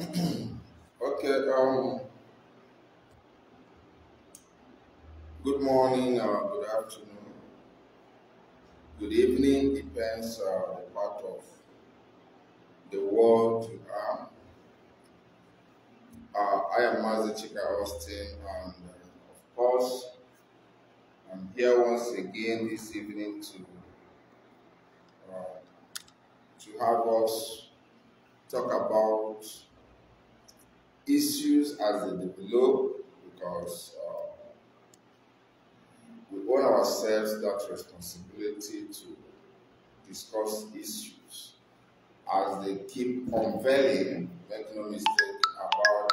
Okay, good morning or good afternoon, good evening, depends on the part of the world you are. I am Mazi Chika Austin, and of course, I'm here once again this evening to have us talk about issues as they develop, because we owe ourselves that responsibility to discuss issues as they keep unveiling. Make no mistake about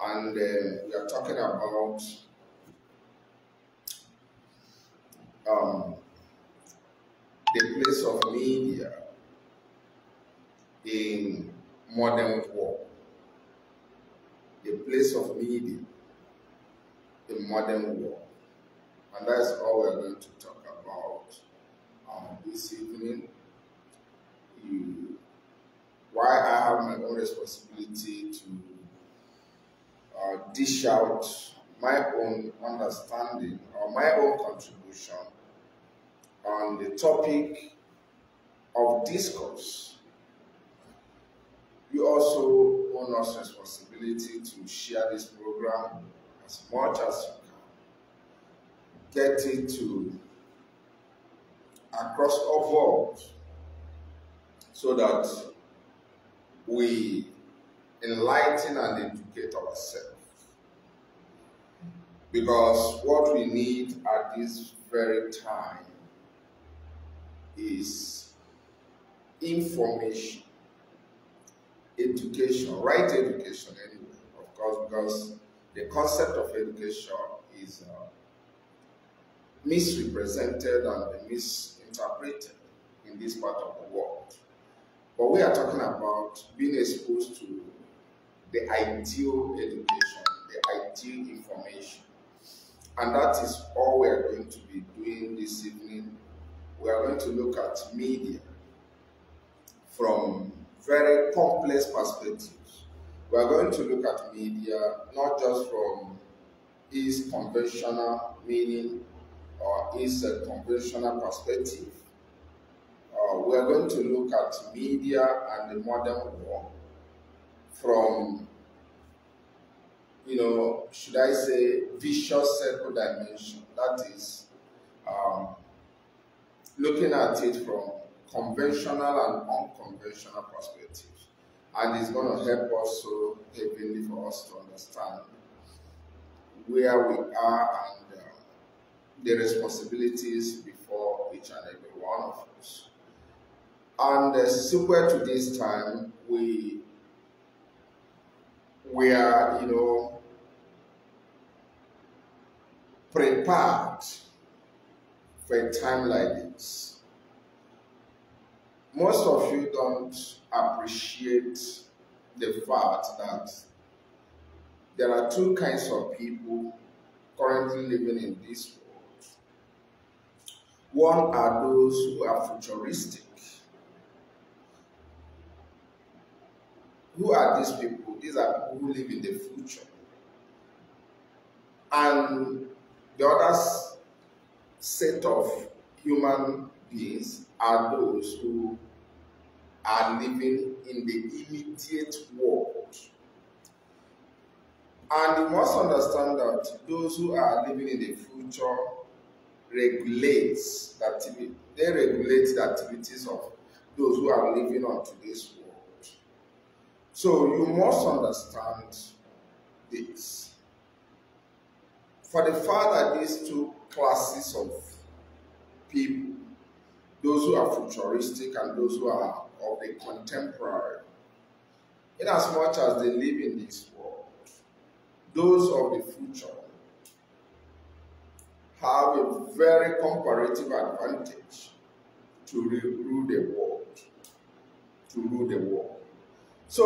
that. And we are talking about the place of media in modern war. The place of media in modern war. And that's all we're going to talk about this evening. Why I have my own responsibility to dish out my own understanding or my own contribution on the topic of discourse. You also own us responsibility to share this program as much as you can. Get it to across all world so that we enlighten and educate ourselves. Because what we need at this very time is information. Education, right education anyway, of course, because the concept of education is misrepresented and misinterpreted in this part of the world. But we are talking about being exposed to the ideal education, the ideal information. And that is all we are going to be doing this evening. We are going to look at media from very complex perspectives. We are going to look at media not just from its conventional meaning or its conventional perspective. We are going to look at media and the modern world from, should I say, vicious circle dimension. That is, looking at it from conventional and unconventional perspectives, and it's going to help us so heavily for us to understand where we are and the responsibilities before each and every one of us. And somewhere to this time, we are, prepared for a time like this. Most of you don't appreciate the fact that there are two kinds of people currently living in this world. One are those who are futuristic. Who are these people? These are people who live in the future. And the other set of human beings are those who are living in the immediate world. And you must understand that those who are living in the future regulate the activity. They regulate the activities of those who are living on today's world. So you must understand this. For the fact that these two classes of people, those who are futuristic and those who are of the contemporary, in as much as they live in this world, those of the future have a very comparative advantage to rule the world. So,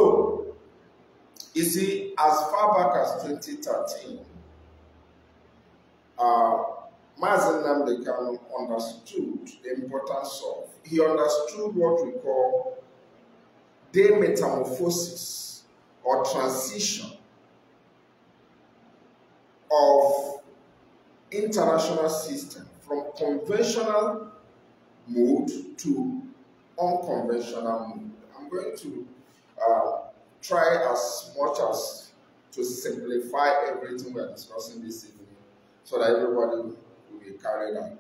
you see, as far back as 2013, Mazi Nnamdi Kanu understood the importance of, he understood what we call day metamorphosis or transition of international system from conventional mode to unconventional mode. I'm going to try as much as to simplify everything we're discussing this evening so that everybody will be carried along.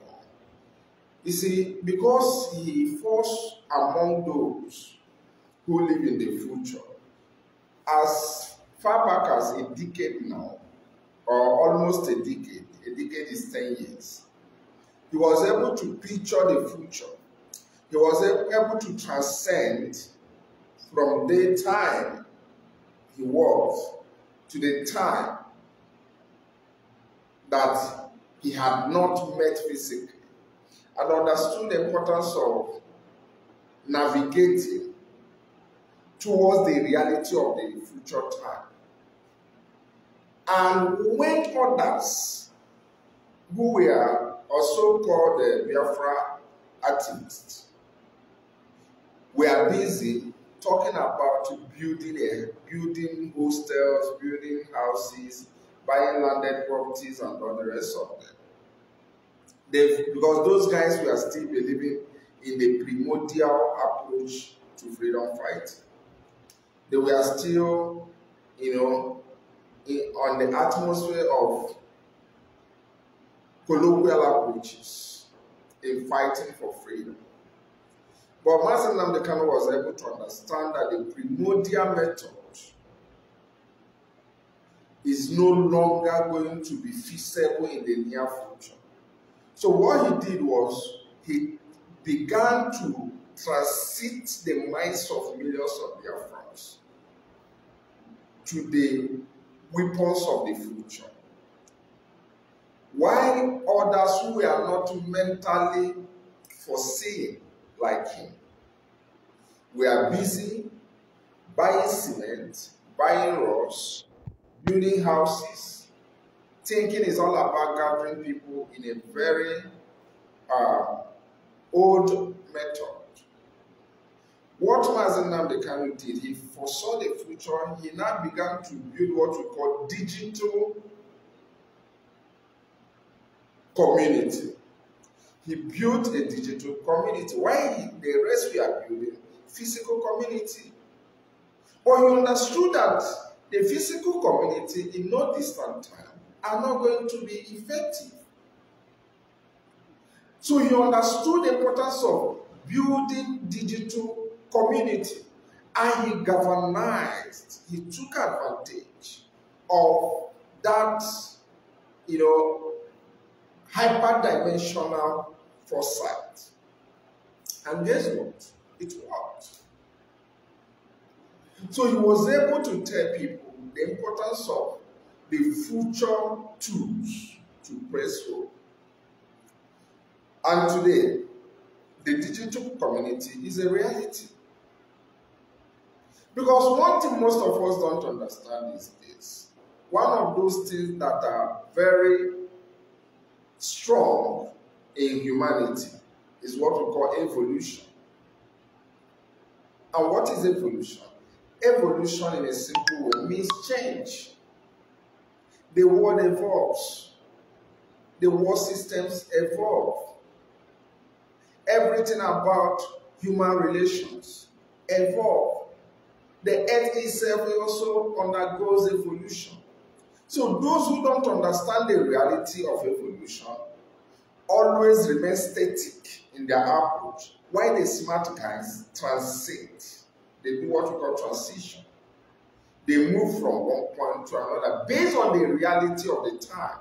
You see, because he falls among those who live in the future, as far back as a decade now, or almost a decade is 10 years, he was able to picture the future. He was able to transcend from the time he was to the time that he had not met physically, and understood the importance of navigating towards the reality of the future time. And when others who were also called the Biafra activists were busy talking about building hostels, building houses, buying landed properties, and all the rest of them. Because those guys were still believing in the primordial approach to freedom fighting. They were still, on the atmosphere of colloquial approaches in fighting for freedom. But Mazi Nnamdi Kanu was able to understand that the primordial method is no longer going to be feasible in the near future. So what he did was he began to transit the minds of millions of Biafrans to the weapons of the future. While others who are not mentally foreseeing like him, we are busy buying cement, buying rods, building houses, thinking it's all about gathering people in a very old method. What Mazi Nnamdi Kanu did, he foresaw the future. He now began to build what we call digital community. He built a digital community. While the rest we are building physical community. But he understood that the physical community in no distant time are not going to be effective. So he understood the importance of building digital community, and he galvanized, he took advantage of that, hyper-dimensional foresight. And guess what? It worked. So he was able to tell people the importance of the future tools to press home. And today, the digital community is a reality. Because one thing most of us don't understand is this. One of those things that are very strong in humanity is what we call evolution. And what is evolution? Evolution, in a simple way, means change. The world evolves. The world systems evolve. Everything about human relations evolve. The earth itself also undergoes evolution. So those who don't understand the reality of evolution always remain static in their approach, while the smart guys transit. They do what we call transition. They move from one point to another based on the reality of the time,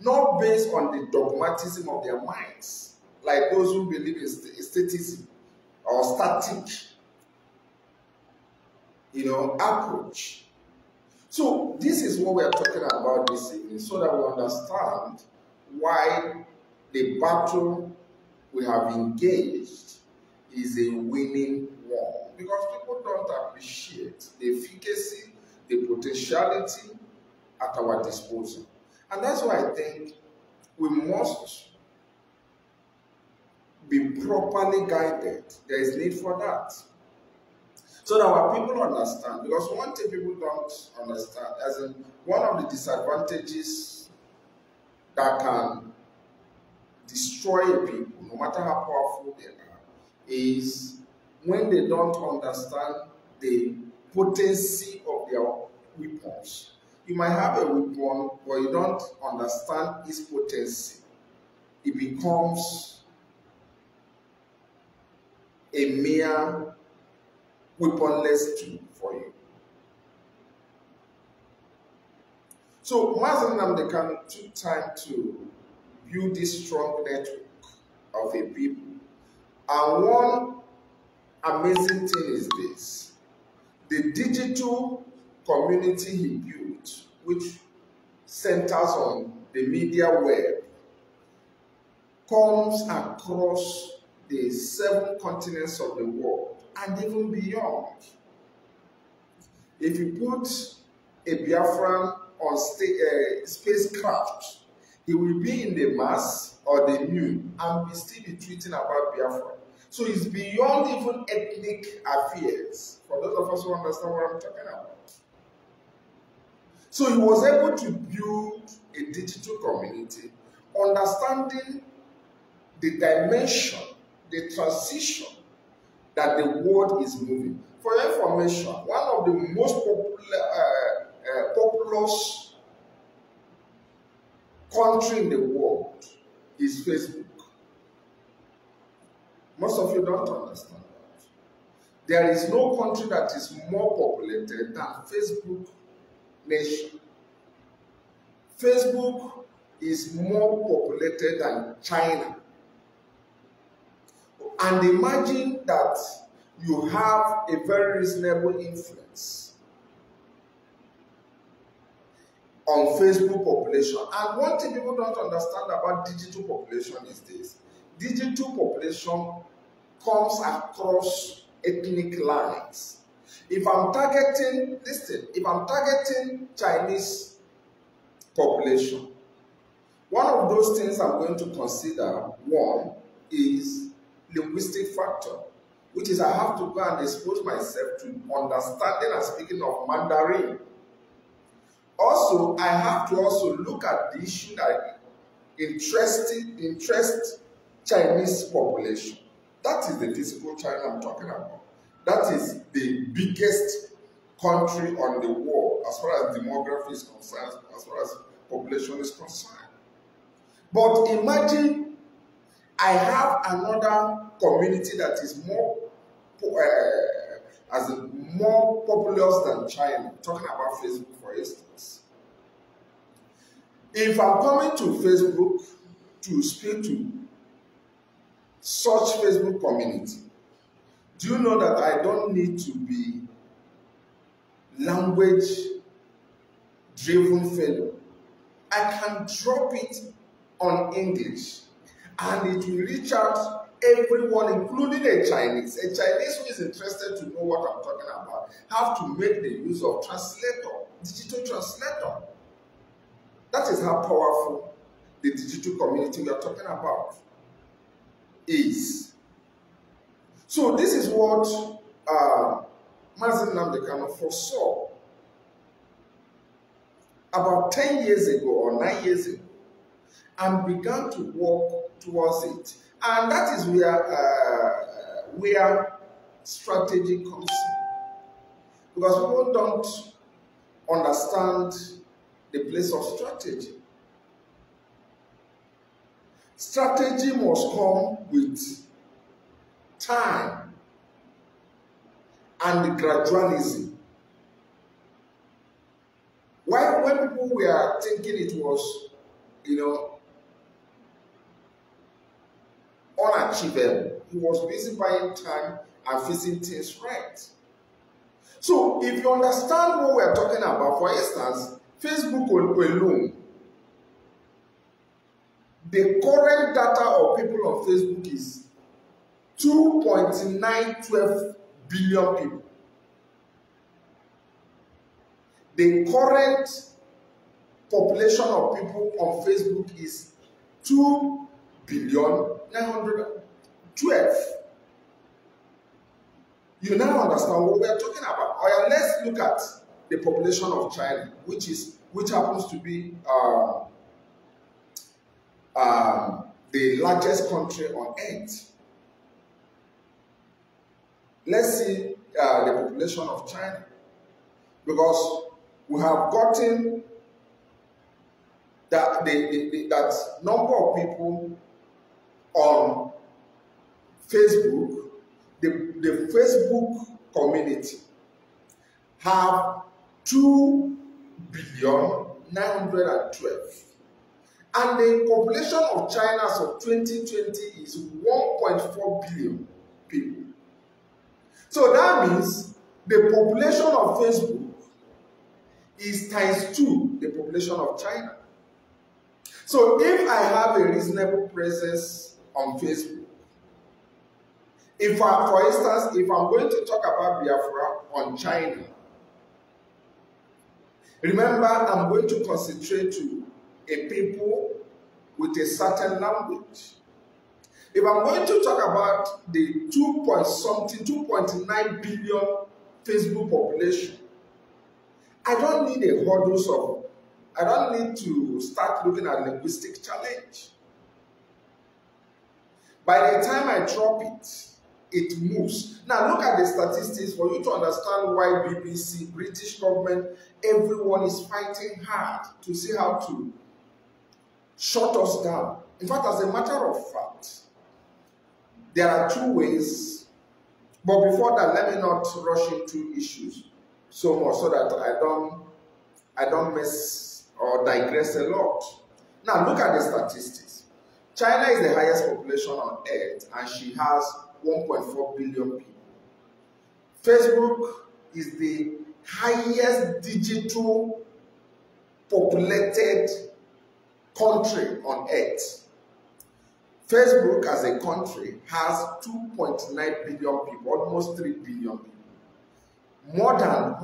not based on the dogmatism of their minds, like those who believe in statism or static, approach. So this is what we are talking about this evening, so that we understand why the battle we have engaged is a winning one. Because people don't appreciate the efficacy, the potentiality at our disposal. And that's why I think we must be properly guided. There is need for that. so that our people understand. Because one thing people don't understand, as in one of the disadvantages that can destroy people, no matter how powerful they are, is when they don't understand the potency of their weapons. You might have a weapon, but you don't understand its potency. It becomes a mere weaponless tool for you. So Mazi Nnamdi Kanu took time to build this strong network of a people. And one amazing thing is this: the digital community he built, which centers on the media web, comes across the 7 continents of the world and even beyond. If you put a Biafran on spacecraft, he will be in the mass or the new and be still tweeting about Biafra. So it's beyond even ethnic affairs, for those of us who understand what I'm talking about. So he was able to build a digital community, understanding the dimension, the transition that the world is moving. For information, one of the most populous country in the world is Facebook. Most of you don't understand that. There is no country that is more populated than Facebook nation. Facebook is more populated than China. And imagine that you have a very reasonable influence on Facebook population. And one thing people don't understand about digital population is this: digital population comes across ethnic lines. If I'm targeting, listen, if I'm targeting Chinese population, one of those things I'm going to consider, one, is linguistic factor, which is I have to go and expose myself to understanding and speaking of Mandarin. Also, I have to also look at the issue that interests Chinese population. That is the physical China I'm talking about. That is the biggest country on the world as far as demography is concerned, as far as population is concerned. But imagine I have another community that is more more populous than China. I'm talking about Facebook, for instance. If I'm coming to Facebook to speak to such Facebook community, do you know that I don't need to be language-driven fellow? I can drop it on English and it will reach out everyone, including a Chinese. A Chinese who is interested to know what I'm talking about have to make the use of translator, digital translator. That is how powerful the digital community we are talking about is. So this is what Mazi Nnamdi Kanu foresaw about 10 years ago or 9 years ago and began to work towards it. And that is where strategy comes in, because people don't understand the place of strategy. Strategy must come with time and gradualism. Why, when people were thinking it was, you know, unachievable, he was busy buying time and fixing things right. So, if you understand what we are talking about, for instance, Facebook alone, the current data of people on Facebook is 2.912 billion people. The current population of people on Facebook is 2,912. you now understand what we are talking about. Or let's look at the population of China, which happens to be the largest country on earth. Let's see the population of China, because we have gotten that that number of people on Facebook, the Facebook community have 2,912,000,000, and the population of China as of 2020 is 1.4 billion people. So that means the population of Facebook is ×2 the population of China. So if I have a reasonable presence on Facebook, if I, for instance, if I'm going to talk about Biafra on China, remember I'm going to concentrate to a people with a certain language. If I'm going to talk about the 2.9 billion Facebook population, I don't need to start looking at linguistic challenge. By the time I drop it, it moves. Now look at the statistics for you to understand why BBC, British government, everyone is fighting hard to see how to shut us down. In fact, as a matter of fact, there are two ways. But before that, let me not rush into issues so much so that I don't miss or digress a lot. Now look at the statistics. China is the highest population on earth, and she has 1.4 billion people. Facebook is the highest digital populated country on earth. Facebook as a country has 2.9 billion people, almost 3 billion people. More than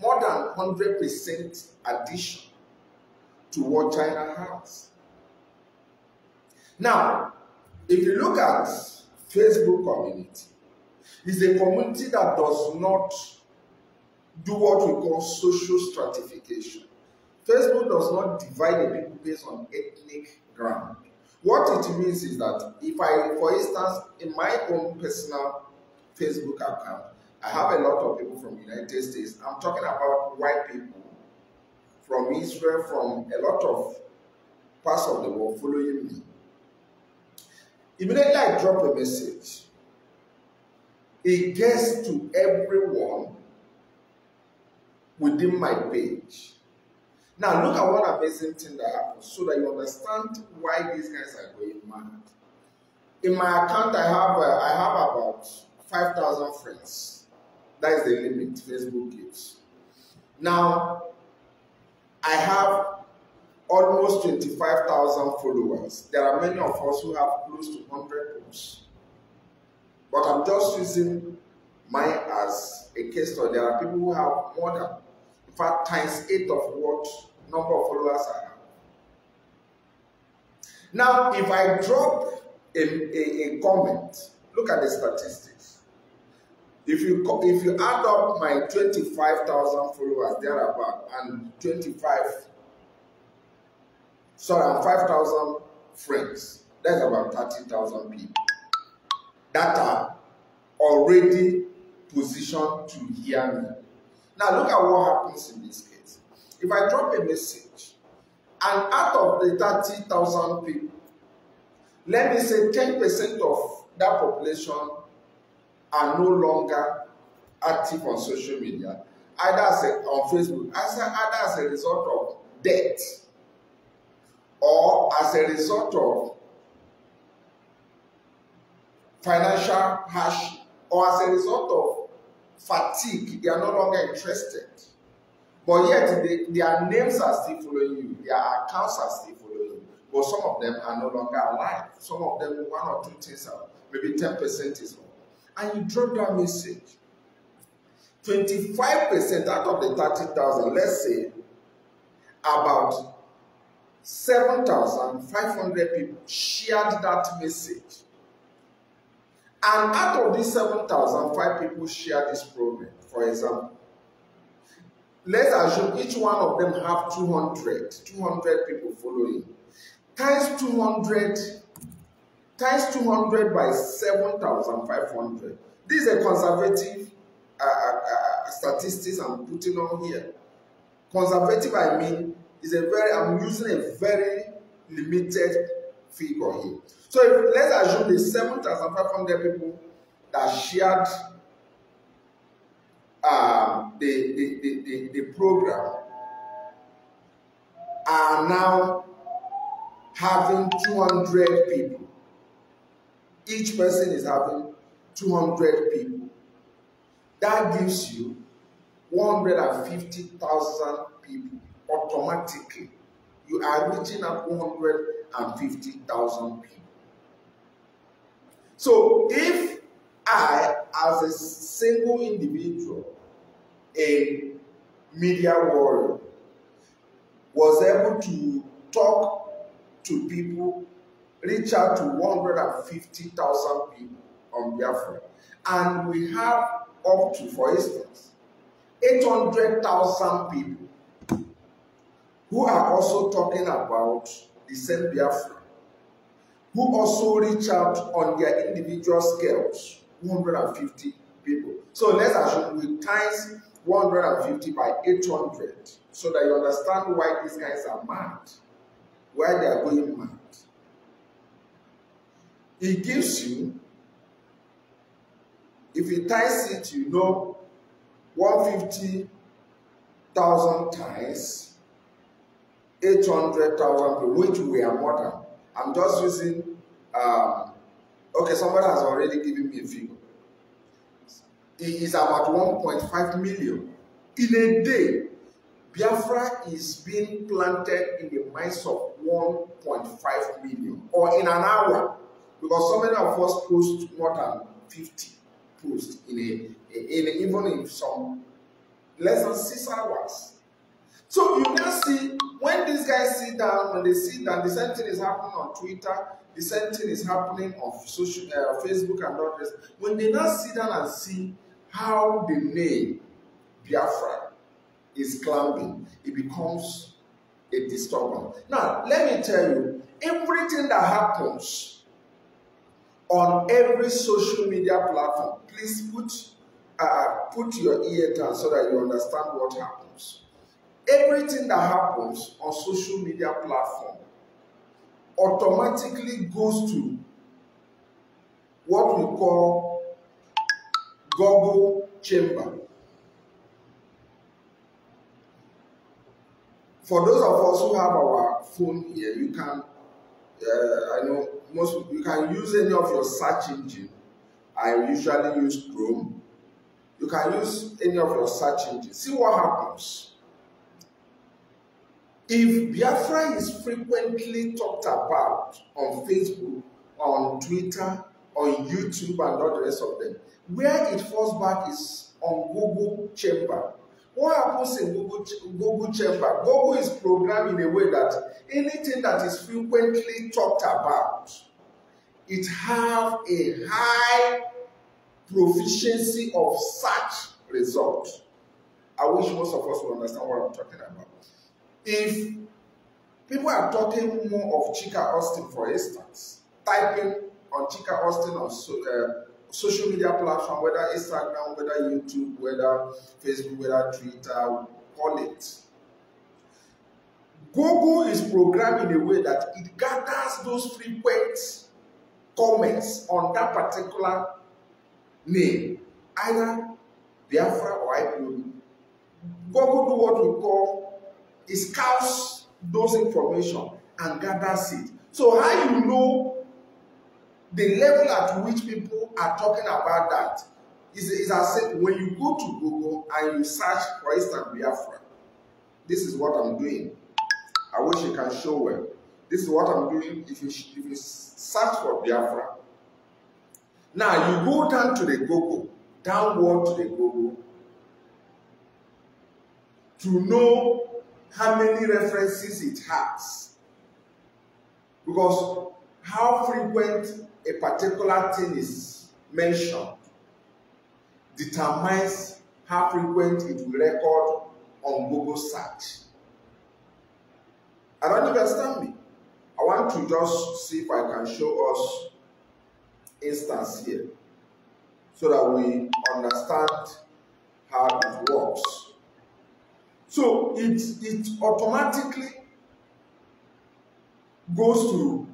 100% addition to what China has. Now, if you look at Facebook community, it's a community that does not do what we call social stratification. Facebook does not divide the people based on ethnic ground. What it means is that if I, for instance, in my own personal Facebook account, I have a lot of people from the United States. I'm talking about white people from Israel, from a lot of parts of the world following me. Immediately I drop a message, it gets to everyone within my page. Now look at one amazing thing that happens so that you understand why these guys are going mad. In my account I have about 5,000 friends. That is the limit Facebook gives. Now I have almost 25,000 followers. There are many of us who have close to 100 posts. But I'm just using mine as a case study. There are people who have more than, in fact, ×8 of what number of followers I have. Now, if I drop a comment, look at the statistics. If you add up my 25,000 followers thereabout and 5,000 friends, that's about 30,000 people that are already positioned to hear me. Now look at what happens in this case. If I drop a message, and out of the 30,000 people, let me say 10% of that population are no longer active on social media, either on Facebook, either as a result of death, or as a result of financial hardship, or as a result of fatigue, they are no longer interested. But yet, their names are still following you, their accounts are still following you. But some of them are no longer alive. Some of them, one or two things are, maybe 10% is all. And you drop that message. 25% out of the 30,000, let's say, about 7,500 people shared that message. And out of these 7,000, 5 people share this problem, for example. Let's assume each one of them have 200 people following. Times 200 by 7,500. This is a conservative statistics I'm putting on here. Conservative, I mean, is a very, I'm using a very limited figure here. So if, let's assume the 7,500 people that shared the program are now having 200 people. Each person is having 200 people. That gives you 150,000 people. Automatically, you are reaching at 150,000 people. So if I, as a single individual, a media warrior, was able to talk to people, reach out to 150,000 people on Biafra, and we have up to, for instance, 800,000 people who are also talking about the same Biafra, who also reach out on their individual scales, 150 people. So let's assume we times 150 by 800, so that you understand why these guys are mad, why they are going mad. It gives you, if you times it, you know, 150,000 times 800,000, which we are modern. I'm just using, okay, somebody has already given me a figure. It is about 1.5 million. In a day, Biafra is being planted in the minds of 1.5 million, or in an hour, because so many of us post more than 50 posts in even in some less than 6 hours. So you can see, when these guys sit down, when they sit down, the same thing is happening on Twitter, the same thing is happening on social, Facebook and all this. When they now sit down and see how the name Biafra is climbing, it becomes a disturbance. Now, let me tell you, everything that happens on every social media platform, please put your ear down so that you understand what happens. Everything that happens on social media platform automatically goes to what we call Google chamber. For those of us who have our phone here, you can, I know most people, you can use any of your search engine. I usually use Chrome. You can use any of your search engine. See what happens. If Biafra is frequently talked about on Facebook, on Twitter, on YouTube and all the rest of them, where it falls back is on Google chamber. What happens in Google chamber? Google is programmed in a way that anything that is frequently talked about, it have a high proficiency of search results. I wish most of us would understand what I'm talking about. If people are talking more of Chika Austin, for instance, typing on Chika Austin on social media platform, whether Instagram, whether YouTube, whether Facebook, whether Twitter, call it. Google is programmed in a way that it gathers those frequent comments on that particular name, either Biafra or IPOB. Google do what we call, it scouts those information and gathers it. So how you know the level at which people are talking about that is as if when you go to Google and you search, for instance, Biafra. This is what I'm doing. I wish you can show well. This is what I'm doing if you search for Biafra. Now you go down to the Google, downward to the Google, to know how many references it has, because how frequent a particular thing is mentioned determines how frequent it will record on Google search. I don't understand me. I want to just see if I can show us instance here so that we understand how it works. So it automatically goes through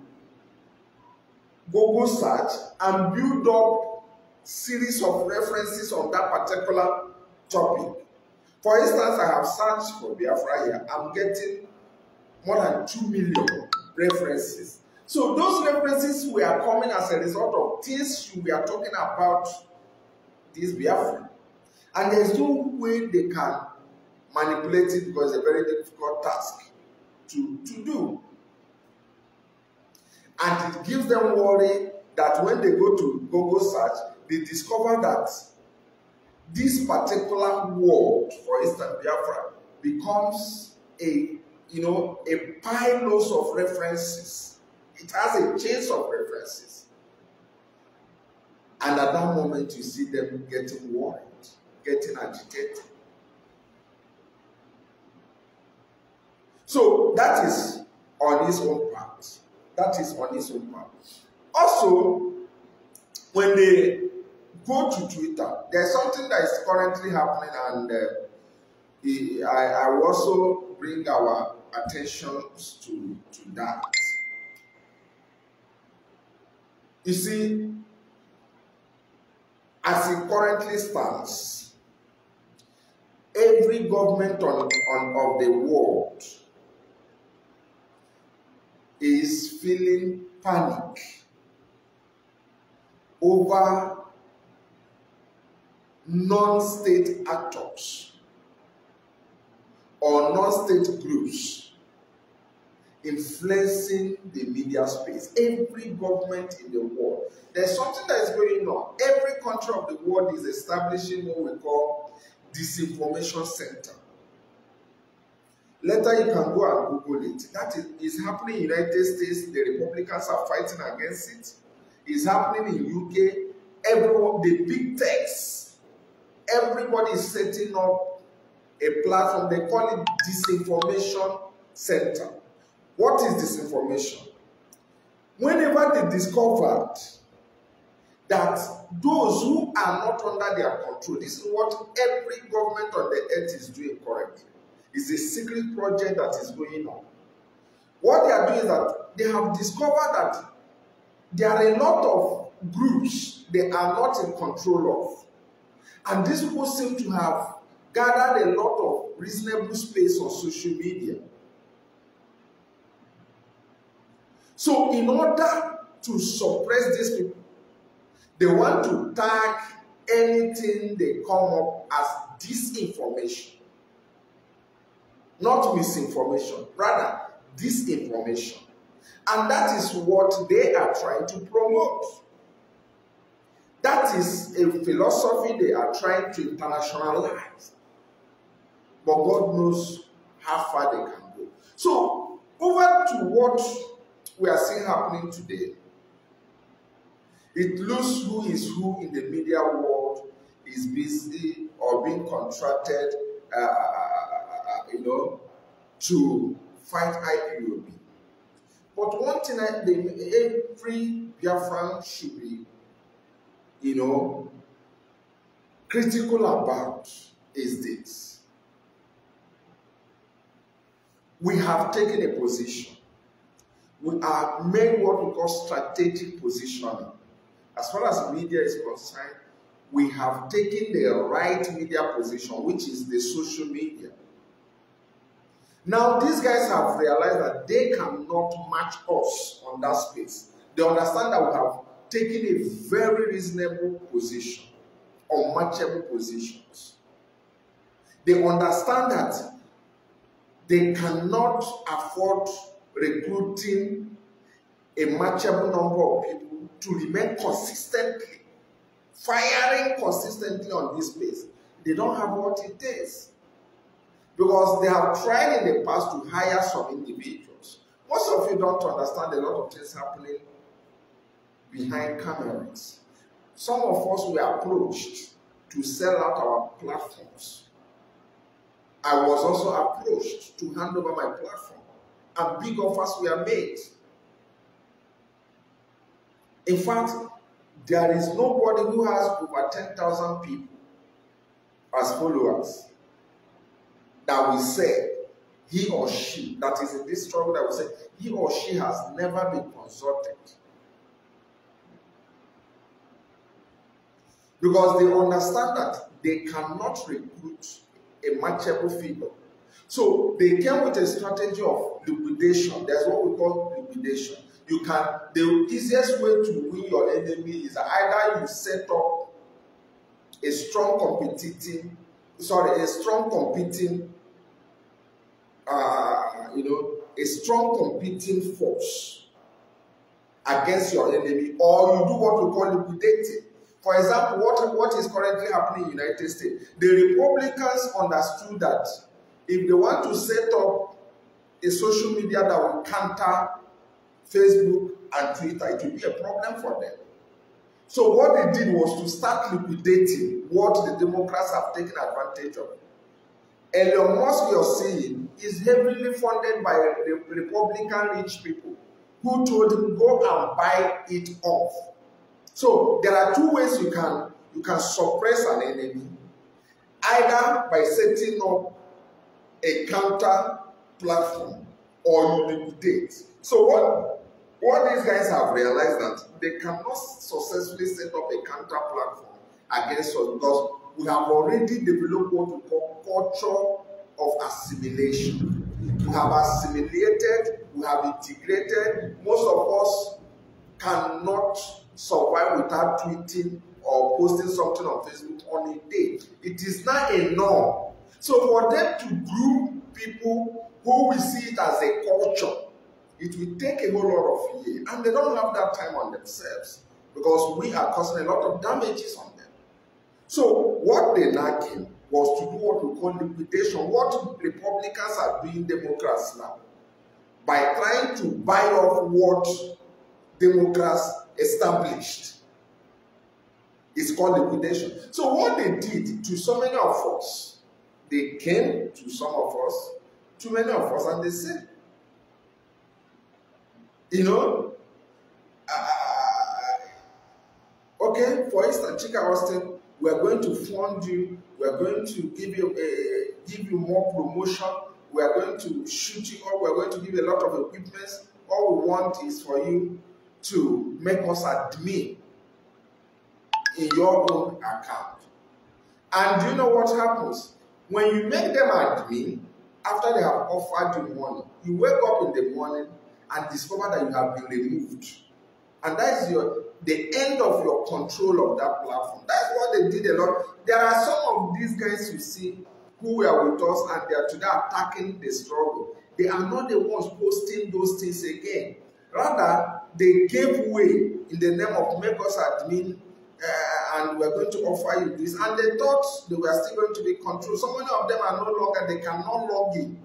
Google search and build up series of references on that particular topic. For instance, I have searched for Biafra here. I'm getting more than 2 million references. So those references were coming as a result of things we are talking about this Biafra. And there's no way they can manipulate it because it's a very difficult task to do. And it gives them worry that when they go to Google search, they discover that this particular word, for instance, Biafra, becomes a pylos of references. It has a chain of references. And at that moment, you see them getting worried, getting agitated. So that is on his own part. That is on his own part. Also, when they go to Twitter, there's something that is currently happening, and I will also bring our attention to that. You see, as it currently stands, every government of the world is feeling panic over non-state actors or non-state groups influencing the media space. Every government in the world, there's something that is going on. Every country of the world is establishing what we call disinformation center. Later you can go and Google it. That is happening in the United States. The Republicans are fighting against it. It's happening in the UK. Everyone, the big techs, everybody is setting up a platform. They call it disinformation center. What is disinformation? Whenever they discovered that those who are not under their control, this is what every government on the earth is doing currently. It's a secret project that is going on. What they are doing is that they have discovered that there are a lot of groups they are not in control of. And these people seem to have gathered a lot of reasonable space on social media. So in order to suppress these people, they want to tag anything they come up as disinformation. Not misinformation, rather disinformation. And that is what they are trying to promote. That is a philosophy they are trying to internationalize. But God knows how far they can go. So, over to what we are seeing happening today. It looks who is who in the media world is busy or being contracted to fight IPOB. But one thing every Biafran should be, critical about is this. We have taken a position. We are made what we call strategic positioning. As far as media is concerned, we have taken the right media position, which is the social media. Now, these guys have realized that they cannot match us on that space. They understand that we have taken a very reasonable position, unmatchable positions. They understand that they cannot afford recruiting a matchable number of people to remain consistently, firing consistently on this space. They don't have what it takes. Because they have tried in the past to hire some individuals. Most of you don't understand a lot of things happening behind cameras. Some of us were approached to sell out our platforms. I was also approached to hand over my platform, and big offers were made. In fact, there is nobody who has over 10,000 people as followers that will say, he or she, that is in this struggle, that will say, he or she has never been consulted. Because they understand that they cannot recruit a matchable figure. So they came with a strategy of liquidation. That's what we call liquidation. You can, the easiest way to win your enemy is either you set up a strong competing, a strong competing force against your enemy, or you do what we call liquidating. For example, what is currently happening in the United States? The Republicans understood that if they want to set up a social media that will counter Facebook and Twitter, it will be a problem for them. So what they did was to start liquidating what the Democrats have taken advantage of. Elon Musk, you're seeing, is heavily funded by Republican rich people who told him, go and buy it off. So there are two ways you can suppress an enemy, either by setting up a counter platform or you liquidate. So what these guys have realized that they cannot successfully set up a counter platform against us because we have already developed what we call culture of assimilation. We have assimilated, we have integrated. Most of us cannot survive without tweeting or posting something on Facebook on a day. It is not a norm. So for them to group people who will see it as a culture, it will take a whole lot of years, and they don't have that time on themselves because we are causing a lot of damages on them. So what they lacking was to do what we call liquidation. What Republicans are doing Democrats now, by trying to buy off what Democrats established. It's called liquidation. So what they did to so many of us, they came to some of us, to many of us, and they said, you know, okay, for instance, Chika Austin, we are going to fund you, we are going to give you more promotion, we are going to shoot you up, we are going to give you a lot of equipment. All we want is for you to make us admin in your own account. And you know what happens? When you make them admin, after they have offered you money, you wake up in the morning and discover that you have been removed. And that is the end of your control of that platform. That's what they did a lot. There are some of these guys you see who were with us and they are today attacking the struggle. They are not the ones posting those things again. Rather, they gave way in the name of make us admin and we're going to offer you this. And they thought they were still going to be controlled. So many of them are no longer, they cannot log in.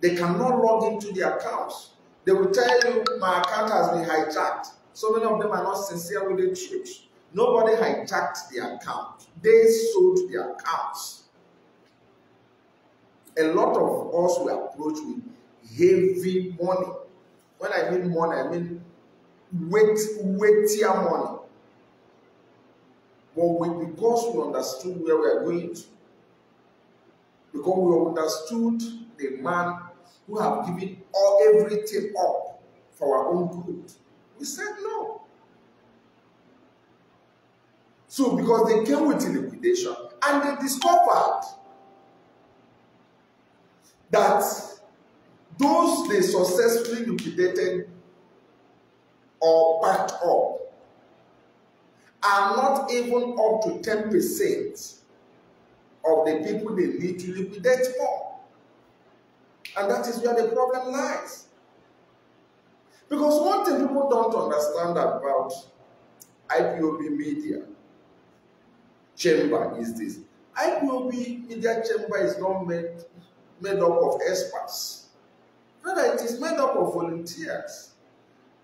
They cannot log into their accounts. They will tell you, my account has been hijacked. So many of them are not sincere with the truth. Nobody hijacked their account. They sold their accounts. A lot of us were approached with heavy money. When I mean money, I mean weightier money. But because we understood where we are going to, because we understood the man who have given everything up for our own good, we said no. So because they came with liquidation and they discovered that those they successfully liquidated or backed up are not even up to 10% of the people they need to liquidate for. And that is where the problem lies. Because one thing people don't understand about IPOB media chamber is this. IPOB media chamber is not made up of experts. Rather, it is made up of volunteers.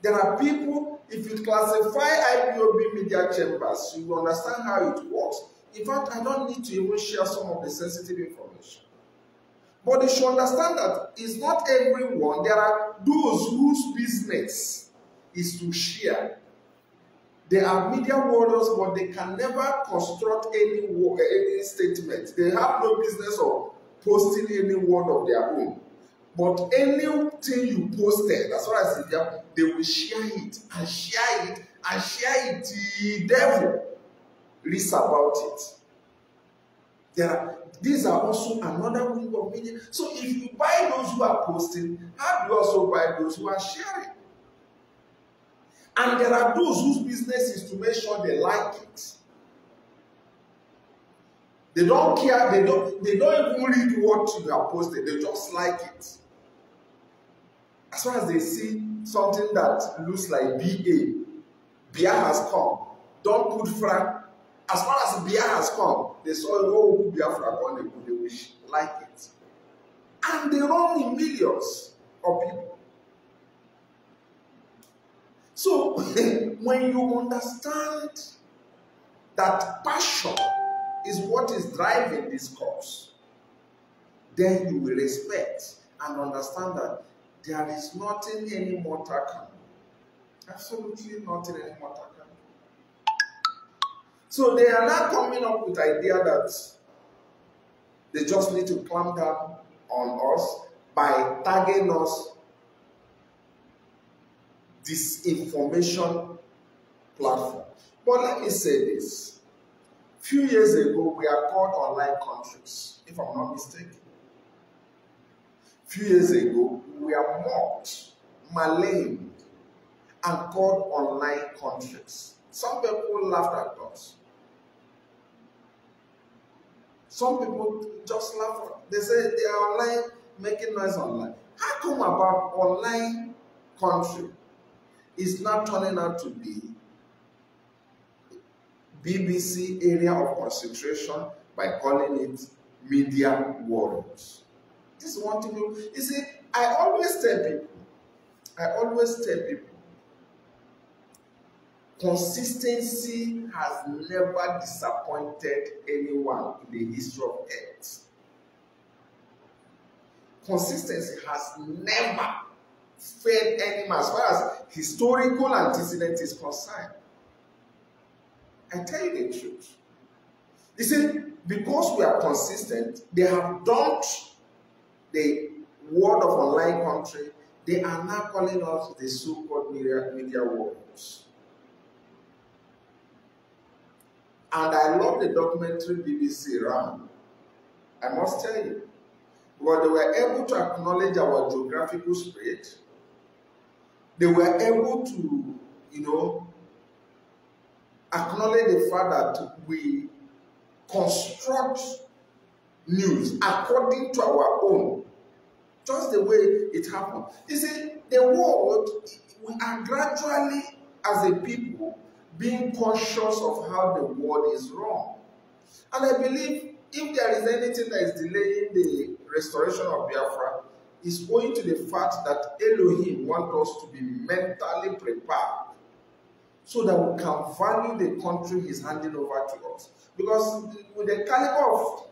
There are people If you classify IPOB media chambers, you will understand how it works. In fact, I don't need to even share some of the sensitive information. But you should understand that it's not everyone. There are those whose business is to share. They are media warriors, but they can never construct any statement. They have no business of posting any word of their own. But anything you posted, that's what I said, yeah, they will share it and share it and share it. The devil reads about it. These are also another wing of media. So if you buy those who are posting, how do you also buy those who are sharing? And there are those whose business is to make sure they like it. They don't care, they don't even read what you are posting, they just like it. As soon as they see something that looks like BA, Bia has come. Don't put Fra. As far as Bia has come, they saw, oh, Biafra, they wish, like it. And they run in millions of people. So, when you understand that passion is what is driving this cause, then you will respect and understand that there is nothing any mortal can do. Absolutely nothing any mortal can do. So they are now coming up with the idea that they just need to clamp down on us by tagging us disinformation platform. But let me say this. Few years ago, we are called online countries, if I'm not mistaken. Few years ago, we are mocked, maligned, and called online countries. Some people laughed at us. Some people just laugh at us. They say they are online, making noise online. How come about online country is not turning out to be BBC area of concentration by calling it media warriors? This is one thing you see. I always tell people, consistency has never disappointed anyone in the history of earth. Consistency has never failed anyone as far as historical antecedent is concerned. I tell you the truth. You see, because we are consistent, they have dumped the word of online country. They are now calling us the so-called media warriors. And I love the documentary BBC ran. I must tell you, because they were able to acknowledge our geographical spread. They were able to, acknowledge the fact that we construct news according to our own, just the way it happened. You see, the world, we are gradually, as a people, being conscious of how the world is wrong. And I believe if there is anything that is delaying the restoration of Biafra, it's owing to the fact that Elohim wants us to be mentally prepared, so that we can value the country he's handing over to us. Because with the caliber of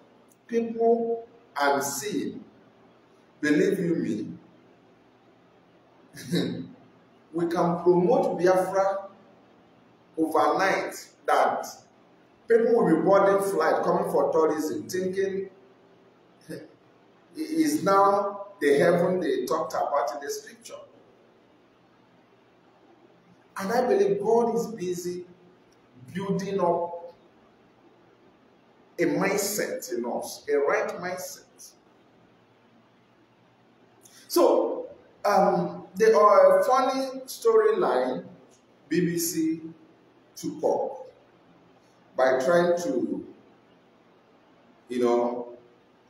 people I'm seeing, believe you me, we can promote Biafra overnight that people will be boarding flight coming for tourism, thinking it is now the heaven they talked about in this picture. And I believe God is busy building up a mindset in us, a right mindset. So, there are a funny storyline BBC took up by trying to,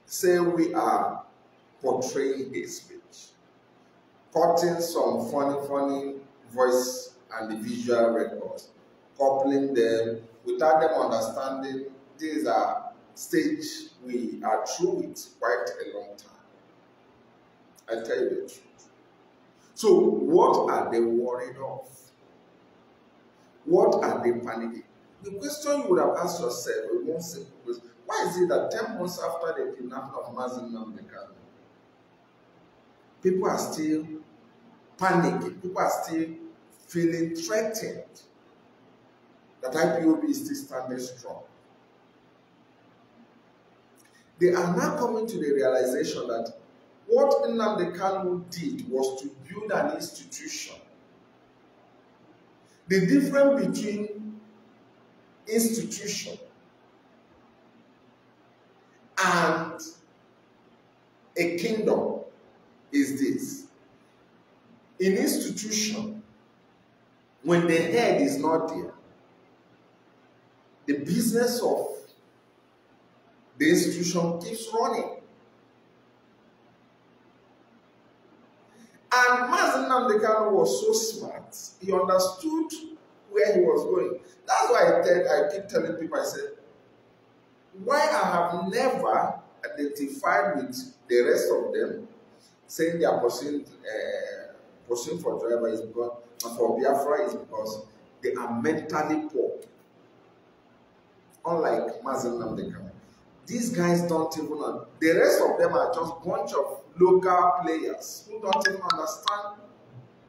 say we are portraying hate speech, cutting some funny voice and the visual records, coupling them without them understanding these are stage we are through it quite a long time. I tell you the truth. So what are they worried of? What are they panicking? The question you would have asked yourself, or one simple question, why is it that 10 months after the kidnapping of Mazi Nnamdi Kanu, people are still panicking, people are still feeling threatened that IPOB is still standing strong? They are now coming to the realization that what Nnamdi Kanu did was to build an institution. The difference between institution and a kingdom is this. In institution, when the head is not there, the business of the institution keeps running. And Mazi Nnamdi Kanu was so smart, he understood where he was going. That's why I keep telling people, I said, why I have never identified with the rest of them, saying they are pursuing for driver is because, and for Biafra is because they are mentally poor. Unlike Mazi Nnamdi Kanu. These guys don't even know. The rest of them are just a bunch of local players who don't even understand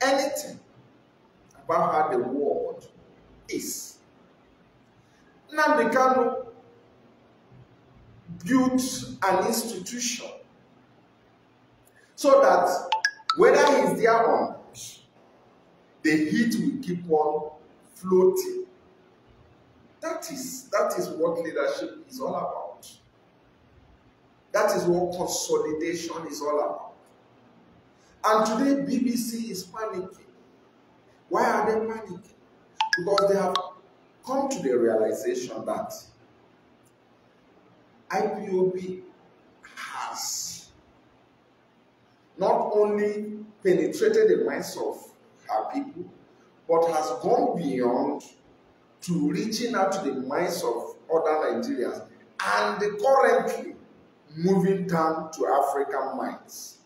anything about how the world is. Nnamdi Kanu built an institution so that whether he's there or not, the heat will keep on floating. That is what leadership is all about. That is what consolidation is all about. And today, BBC is panicking. Why are they panicking? Because they have come to the realization that IPOB has not only penetrated the minds of her people, but has gone beyond to reaching out to the minds of other Nigerians. And they currently moving down to African minds.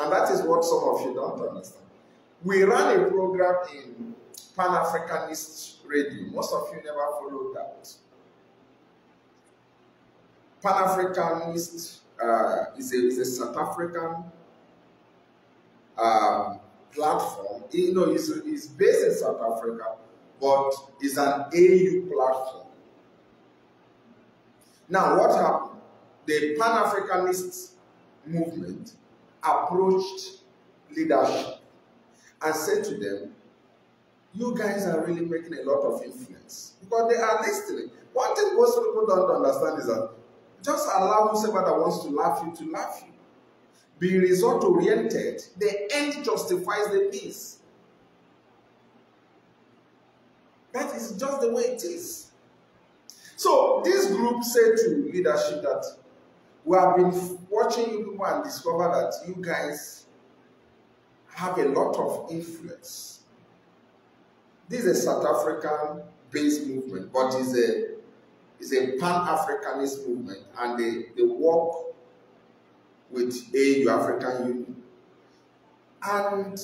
And that is what some of you don't understand. We ran a program in Pan-Africanist Radio. Most of you never followed that. Pan-Africanist is a South African platform. You know, it's based in South Africa, but it's an AU platform. Now, what happened? The Pan-Africanist movement approached leadership and said to them, you guys are really making a lot of influence because they are listening. One thing most people don't understand is that just allow whoever that wants to laugh you to laugh you. Be result-oriented. The end justifies the means. That is just the way it is. So this group said to leadership that we have been watching you people and discovered that you guys have a lot of influence. This is a South African-based movement, but it's a Pan-Africanist movement, and they work with AU, African Union. And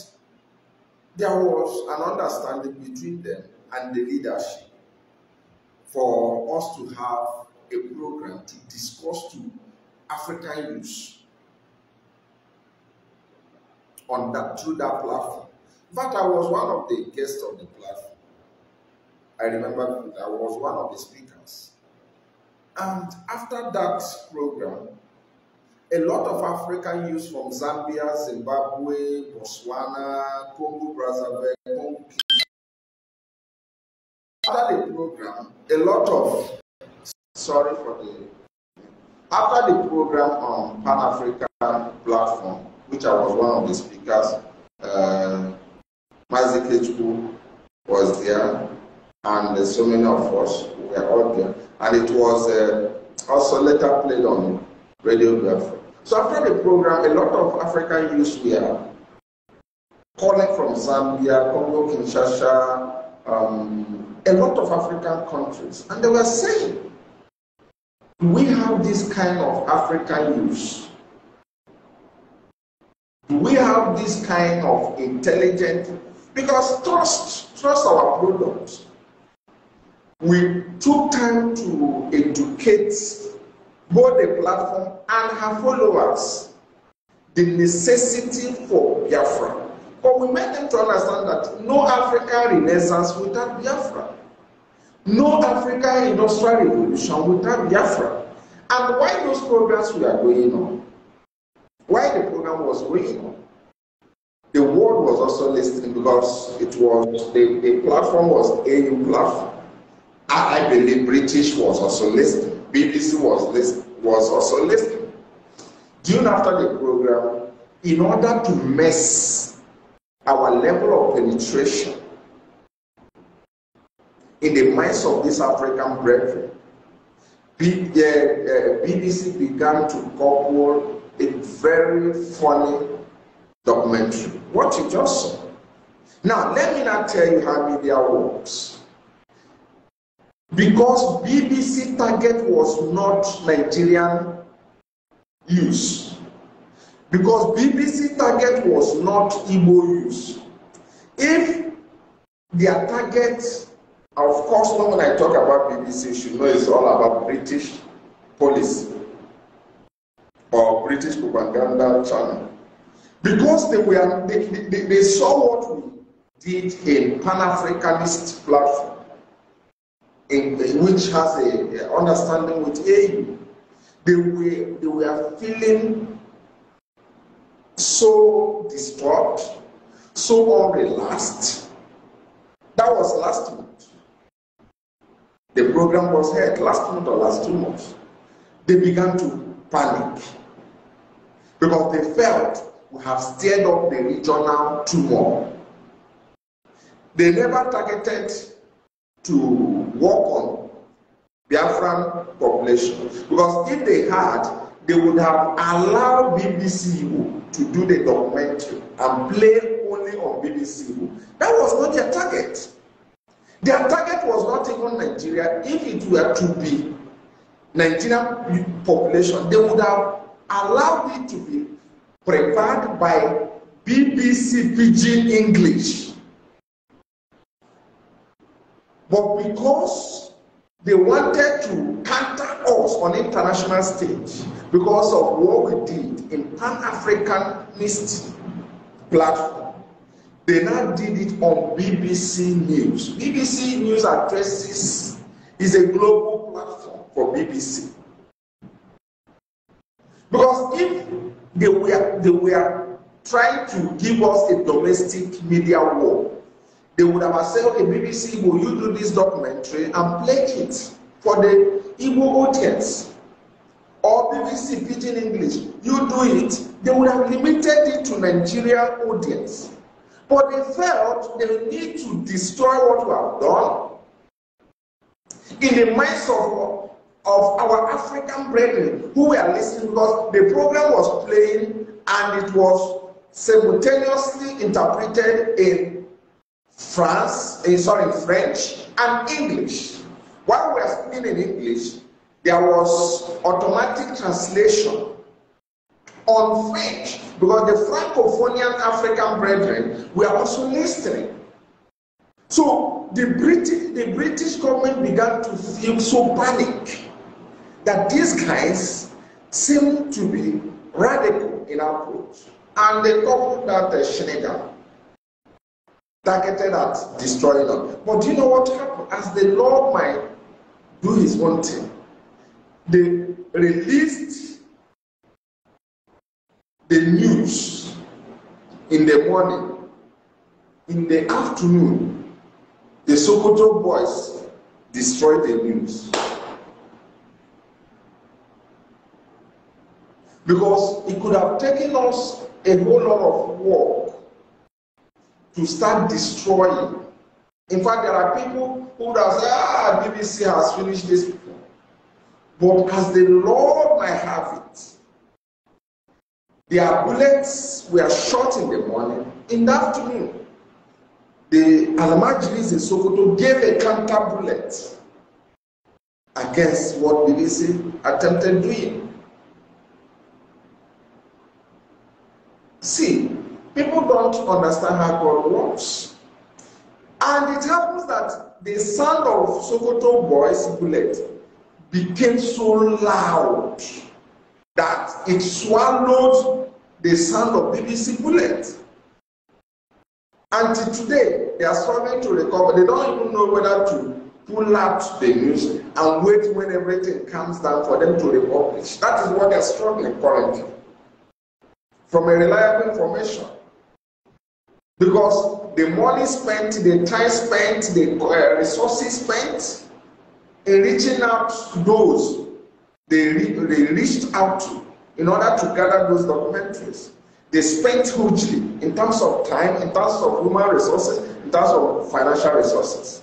there was an understanding between them and the leadership for us to have a program to discuss to African youth on that, through that platform. In fact, I was one of the guests on the platform. I remember I was one of the speakers. And after that program, a lot of African youth from Zambia, Zimbabwe, Botswana, Congo, Brazzaville, Congo, after the program, after the program on Pan-African platform, which I was one of the speakers, Mazi Chika was there, and so many of us were all there, and it was also later played on Radio Biafra. So after the program, a lot of African youths were calling from Zambia, Congo, Kinshasa, a lot of African countries, and they were saying, do we have this kind of African youth? Do we have this kind of intelligent Because trust our product. We took time to educate both the platform and her followers the necessity for Biafra. But we made them to understand that no African renaissance without Biafra. No African industrial revolution without Biafra. And why those programs were going on? Why the program was going on? The world was also listening because it was the platform was a new platform. I believe British was also listening. BBC was also listening. June after the program, in order to mess our level of penetration in the minds of these African brethren, BBC began to couple a very funny documentary. What you just saw. Now, let me not tell you how media works. Because BBC target was not Nigerian use. Because BBC target was not Igbo use. If their target, of course, when I talk about BBC, you should know it's all about British policy or British propaganda channel. Because they saw what we did in Pan-Africanist platform. In which has a understanding with AU, they were feeling so disturbed, so unrelaxed. That was last month. The program was held last month or last 2 months. They began to panic because they felt we have stirred up the regional tumor. They never targeted to work on Biafran population. Because if they had, they would have allowed BBC to do the documentary and play only on BBC. That was not their target. Their target was not even Nigeria. If it were to be Nigerian population, they would have allowed it to be prepared by BBC Pidgin English. But because they wanted to counter us on the international stage because of what we did in Pan-Africanist platform, they now did it on BBC News. BBC News addresses is a global platform for BBC. Because if they were trying to give us a domestic media war, they would have said, okay, BBC, will you do this documentary and play it for the Igbo audience? Or BBC Pidgin English, you do it. They would have limited it to Nigerian audience. But they felt they need to destroy what we have done in the minds of our African brethren who were listening because the program was playing and it was simultaneously interpreted in French and English. While we were speaking in English, there was automatic translation on French because the Francophonian African brethren were also listening. So the British government began to feel so panic that these guys seem to be radical in our approach, and they talked about the Schneider. Targeted at destroying them. But do you know what happened? As the Lord might do his own thing, they released the news in the morning. In the afternoon, the Sokoto boys destroyed the news. Because it could have taken us a whole lot of work to start destroying. In fact, there are people who would have said, BBC has finished this before. But as the Lord might have it, their bullets were shot in the morning. In the afternoon, the Alamajiris in Sokoto gave a counter bullet against what BBC attempted doing. See, people don't understand how God works. And it happens that the sound of Sokoto boys' bullet became so loud that it swallowed the sound of BBC bullet. Until today, they are struggling to recover. They don't even know whether to pull out the news and wait when everything comes down for them to republish. That is what they are struggling currently, from a reliable information. Because the money spent, the time spent, the resources spent in reaching out to those they reached out to in order to gather those documentaries, they spent hugely in terms of time, in terms of human resources, in terms of financial resources.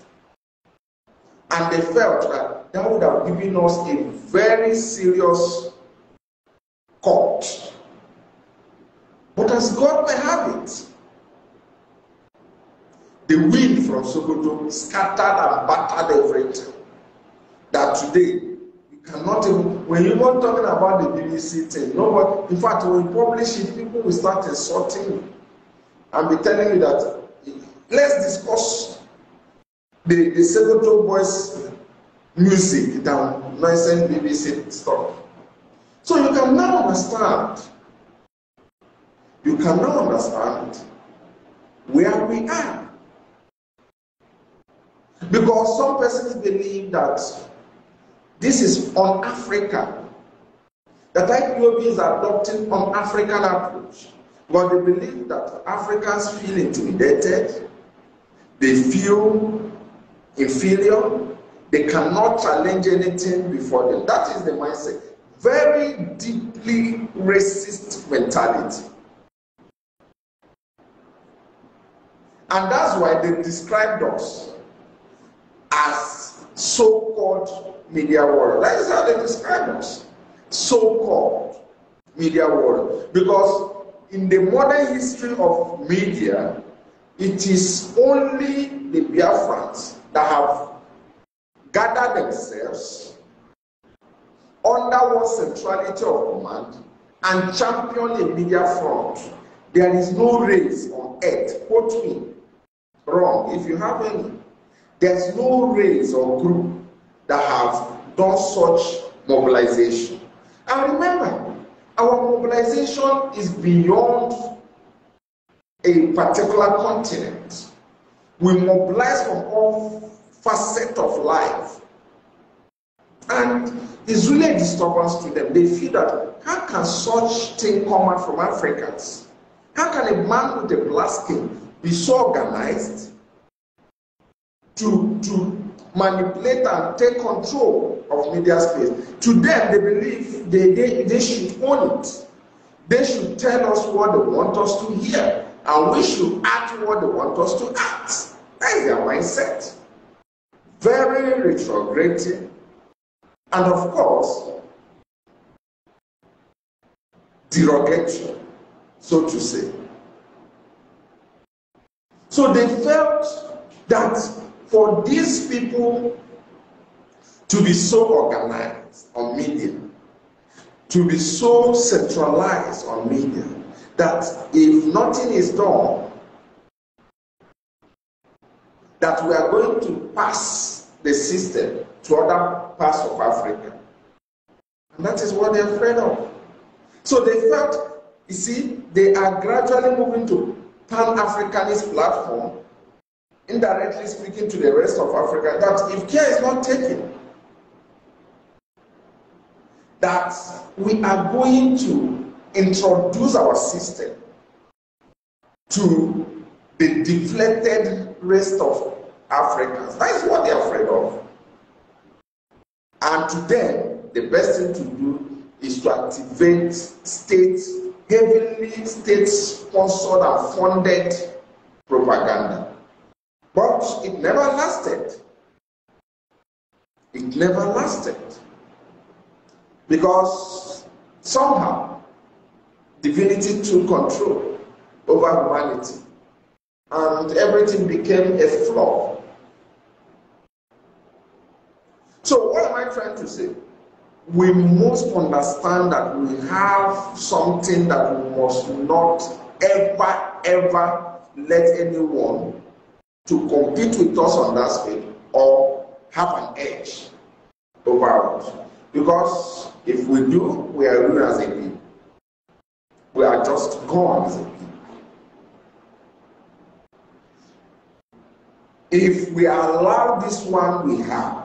And they felt that that would have given us a very serious cut. But as God may have it, the wind from Sokoto scattered and battered everything. That today, you cannot even, when you were talking about the BBC thing, nobody, in fact, when you publish it, people will start insulting you and be telling you that, let's discuss the Sokoto boys' music than nonsense BBC stuff. So you can now understand, where we are. Because some persons believe that this is on Africa, that IPOB is adopting an African approach. But they believe that Africans feel intimidated, they feel inferior, they cannot challenge anything before them. That is the mindset. Very deeply racist mentality. And that's why they described us as so-called media warrior. That is how they describe us, so-called media warrior. Because in the modern history of media, it is only the Biafrans that have gathered themselves under one centrality of command and championed a media front. There is no race on earth, quote me wrong if you have any. There's no race or group that have done such mobilization. And remember, our mobilization is beyond a particular continent. We mobilize from all facets of life. And it's really a disturbance to them. They feel that, how can such thing come out from Africans? How can a man with a black skin be so organized to manipulate and take control of media space? To them, they believe they should own it. They should tell us what they want us to hear, and we should act what they want us to act. That is their mindset. Very retrograde. And of course, derogatory, so to say. So they felt that for these people to be so organized on media, to be so centralized on media, that if nothing is done, that we are going to pass the system to other parts of Africa. And that is what they are afraid of. So they felt, you see, they are gradually moving to Pan-Africanist platform, indirectly speaking to the rest of Africa, that if care is not taken, that we are going to introduce our system to the deflated rest of Africans. That is what they are afraid of. And to them, the best thing to do is to activate heavily state-sponsored and funded propaganda. But it never lasted. It never lasted. Because somehow, divinity took control over humanity. And everything became a flaw. So what am I trying to say? We must understand that we have something that we must not ever, ever let anyone to compete with us on that space or have an edge over us. Because if we do, we are ruined as a people. We are just gone as a people. If we allow this one we have,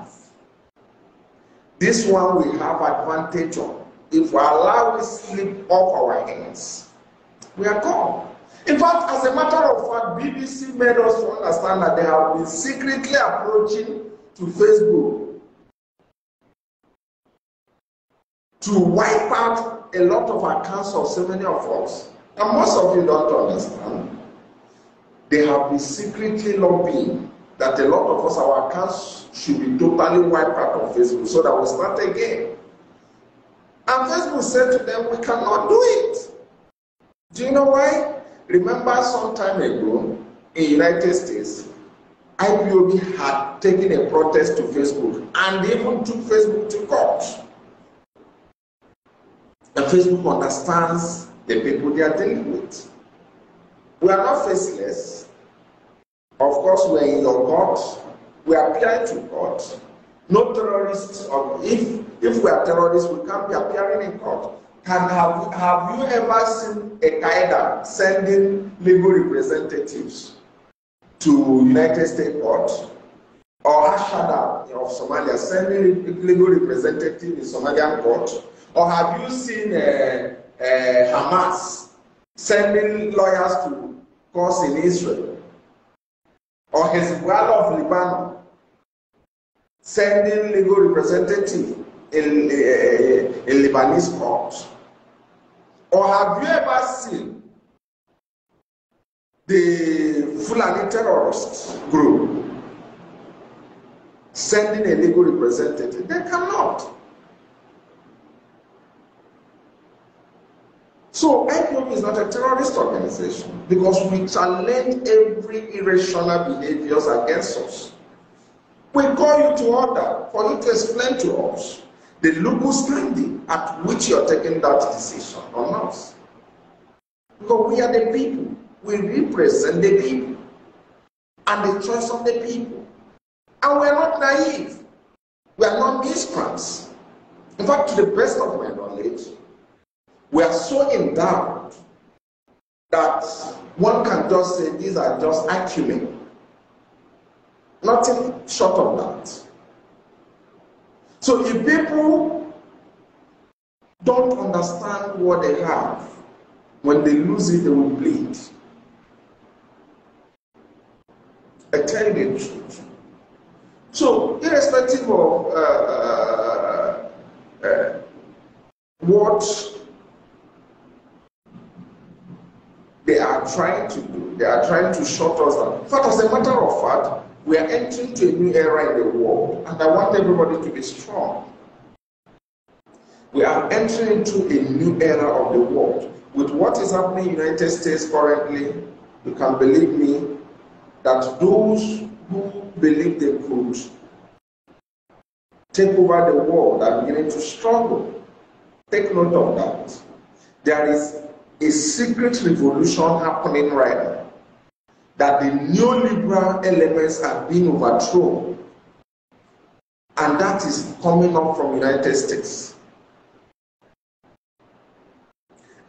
advantage of. If we allow it slip off our hands, we are gone. In fact, as a matter of fact, BBC made us understand that they have been secretly approaching to Facebook to wipe out a lot of accounts of so many of us. And most of you don't understand. They have been secretly lobbying that a lot of us, our accounts should be totally wiped out of Facebook so that we start again. And Facebook said to them, we cannot do it. Do you know why? Remember some time ago in the United States, IPOB had taken a protest to Facebook and even took Facebook to court. And Facebook understands the people they are dealing with. We are not faceless. Of course, we are in your court. We appear to court. No terrorists, or if we are terrorists, we can't be appearing in court. Have you ever seen a Qaeda sending legal representatives to United States court? Or Al-Shabaab of Somalia sending legal representatives in Somalian court? Or have you seen Hamas sending lawyers to courts in Israel? Or Hezbollah of Lebanon sending legal representative in Lebanese court? Or have you ever seen the Fulani terrorist group sending a legal representative? They cannot. So IPOB is not a terrorist organization because we challenge every irrational behaviors against us. We call you to order for you to explain to us the locus standi at which you are taking that decision on us. Because we are the people. We represent the people and the choice of the people. And we are not naive. We are not miscreants. In fact, to the best of my knowledge, we are so endowed that one can just say these are just acumen. Nothing short of that. So if people don't understand what they have, when they lose it, they will bleed. I tell you the truth. So irrespective of what they are trying to do, they are trying to shut us down. In fact, as a matter of fact, we are entering to a new era in the world, and I want everybody to be strong. We are entering into a new era of the world. With what is happening in the United States currently, you can believe me that those who believe they could take over the world are beginning to struggle. Take note of that. There is a secret revolution happening right now, that the neoliberal elements are being overthrown. And that is coming up from the United States.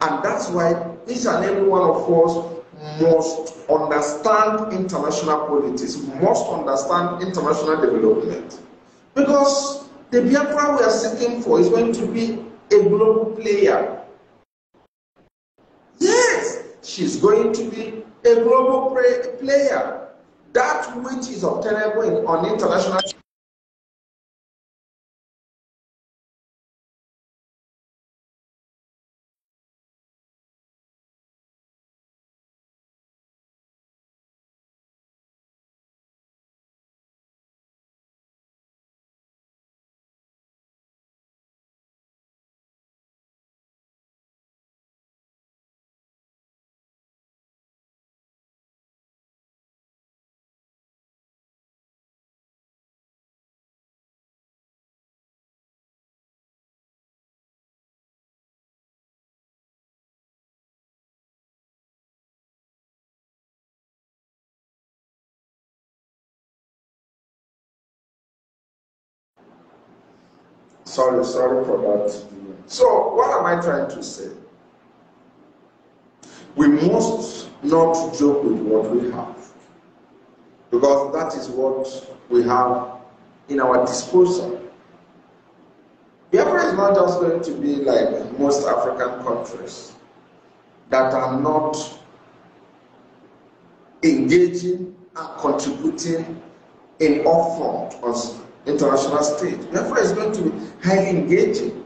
And that's why each and every one of us must understand international politics, must understand international development. Because the Biafra we are seeking for is going to be a global player. Yes, she's going to be a global player. That which is obtainable on international Sorry for that. So, what am I trying to say? We must not joke with what we have, because that is what we have in our disposal. Biafra is not just going to be like most African countries that are not engaging and contributing in all forms on the international stage. Biafra is going to be highly engaging.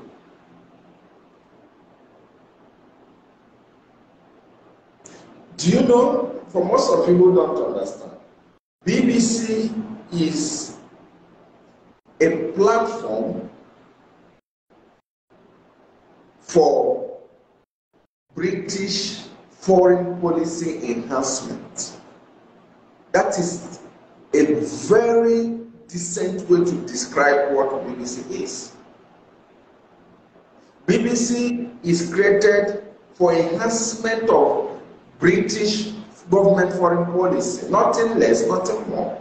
Do you know, for most of people who don't understand, BBC is a platform for British foreign policy enhancement. That is a very decent way to describe what BBC is. BBC is created for enhancement of British government foreign policy, nothing less, nothing more.